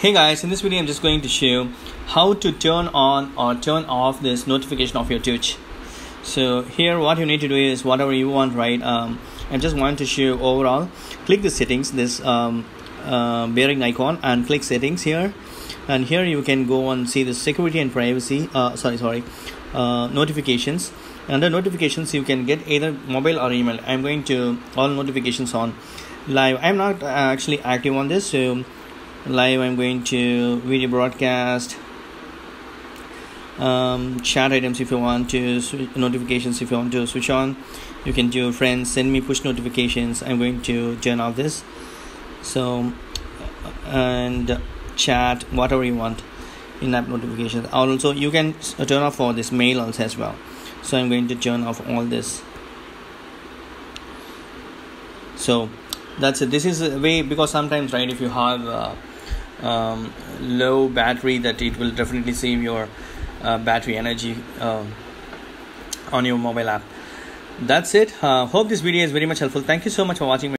Hey guys, in this video I'm just going to show you how to turn on or turn off this notification of your Twitch. So here what you need to do is whatever you want, right? I just want to show you overall. Click the settings, this bearing icon, and click settings here, and here you can go and see the security and privacy, notifications. Under notifications you can get either mobile or email. I'm going to all notifications on live. I'm not actually active on this, so live I'm going to video broadcast, chat items if you want to, notifications if you want to switch on, you can do friends, send me push notifications. I'm going to turn off this. So and chat, whatever you want, in-app notifications. Also you can turn off all this mail also as well. So I'm going to turn off all this. So that's it. This is a way, because sometimes, right, if you have low battery, that it will definitely save your battery energy on your mobile app. That's it. Hope this video is very much helpful. Thank you so much for watching.